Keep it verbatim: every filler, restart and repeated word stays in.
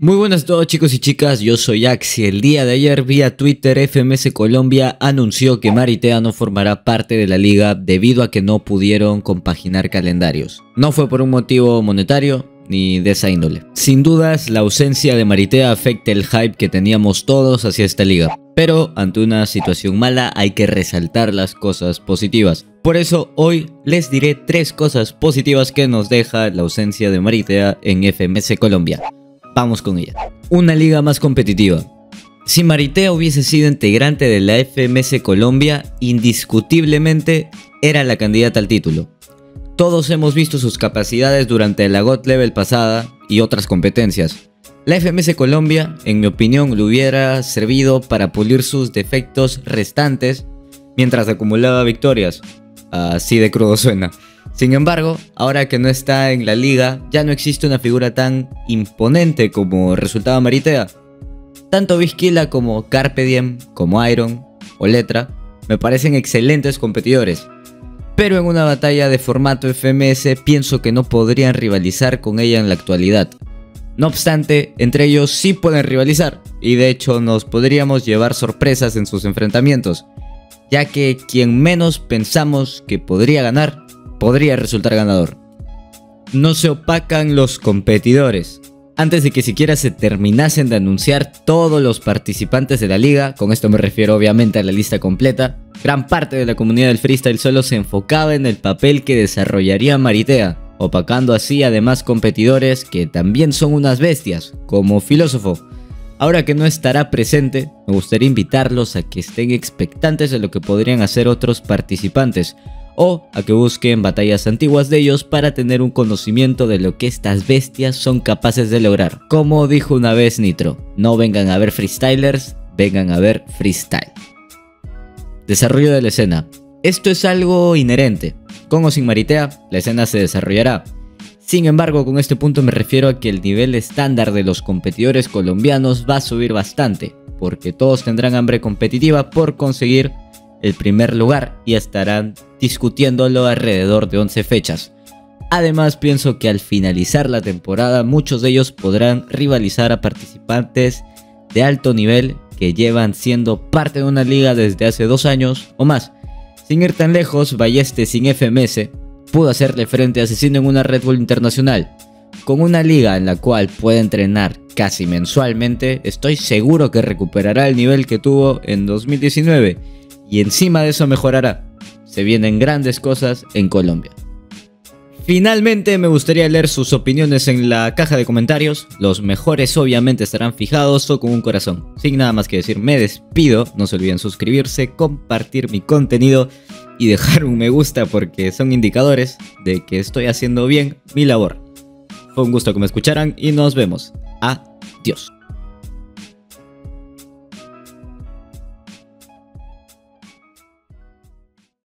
Muy buenas a todos chicos y chicas, yo soy Axi. El día de ayer vía Twitter F M S Colombia anunció que Marithea no formará parte de la liga debido a que no pudieron compaginar calendarios. No fue por un motivo monetario ni de esa índole. Sin dudas la ausencia de Marithea afecta el hype que teníamos todos hacia esta liga. Pero ante una situación mala hay que resaltar las cosas positivas. Por eso hoy les diré tres cosas positivas que nos deja la ausencia de Marithea en F M S Colombia. Vamos con ella. Una liga más competitiva. Si Marithea hubiese sido integrante de la F M S Colombia, indiscutiblemente era la candidata al título. Todos hemos visto sus capacidades durante la G O T Level pasada y otras competencias. La F M S Colombia, en mi opinión, le hubiera servido para pulir sus defectos restantes mientras acumulaba victorias. Así de crudo suena. Sin embargo, ahora que no está en la liga, ya no existe una figura tan imponente como resultaba Marithea. Tanto Vizquila como Carpediem, como Airon o Letra, me parecen excelentes competidores. Pero en una batalla de formato F M S pienso que no podrían rivalizar con ella en la actualidad. No obstante, entre ellos sí pueden rivalizar, y de hecho nos podríamos llevar sorpresas en sus enfrentamientos, ya que quien menos pensamos que podría ganar, podría resultar ganador. No se opacan los competidores. Antes de que siquiera se terminasen de anunciar todos los participantes de la liga, con esto me refiero obviamente a la lista completa, gran parte de la comunidad del freestyle solo se enfocaba en el papel que desarrollaría Marithea, opacando así a demás competidores que también son unas bestias, como Filósofo. Ahora que no estará presente, me gustaría invitarlos a que estén expectantes de lo que podrían hacer otros participantes, o a que busquen batallas antiguas de ellos para tener un conocimiento de lo que estas bestias son capaces de lograr. Como dijo una vez Nitro, no vengan a ver freestylers, vengan a ver freestyle. Desarrollo de la escena. Esto es algo inherente. Con o sin Marithea, la escena se desarrollará. Sin embargo, con este punto me refiero a que el nivel estándar de los competidores colombianos va a subir bastante, porque todos tendrán hambre competitiva por conseguir el primer lugar y estarán discutiéndolo alrededor de once fechas. Además, pienso que al finalizar la temporada muchos de ellos podrán rivalizar a participantes de alto nivel que llevan siendo parte de una liga desde hace dos años o más. Sin ir tan lejos, Vallest sin F M S pudo hacerle frente a Asesino en una Red Bull Internacional. Con una liga en la cual puede entrenar casi mensualmente, estoy seguro que recuperará el nivel que tuvo en dos mil diecinueve y encima de eso mejorará. Se vienen grandes cosas en Colombia. Finalmente me gustaría leer sus opiniones en la caja de comentarios. Los mejores obviamente estarán fijados o con un corazón. Sin nada más que decir, me despido. No se olviden suscribirse, compartir mi contenido y dejar un me gusta porque son indicadores de que estoy haciendo bien mi labor. Fue un gusto que me escucharan y nos vemos. Adiós.